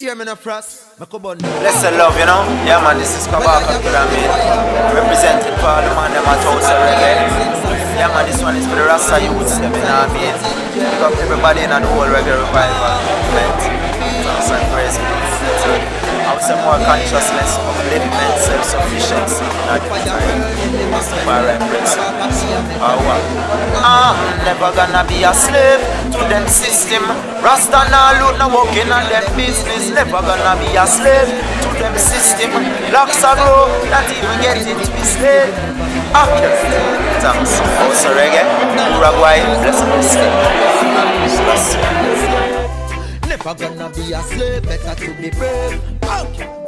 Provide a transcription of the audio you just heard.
Hear me no frost, make a bun. Bless the love, you know. Yeah man, this is Kabaka Pyramid, representing for all the man them at house reggae. Yeah man, this one is for the Rasta Youths, you know what I mean? Pick up everybody in the whole Reggae Revival event. Thanks and praise God. So, I would say more consciousness, upliftment, self-sufficiency in our time. Most of our references. Never gonna be a slave to them system. Rasta now look no working on them business. Never gonna be a slave to them system. Locks are low, not even getting twisted. After thanks, also reggae, Uruguay, bless me. Never gonna be a slave, better to be brave.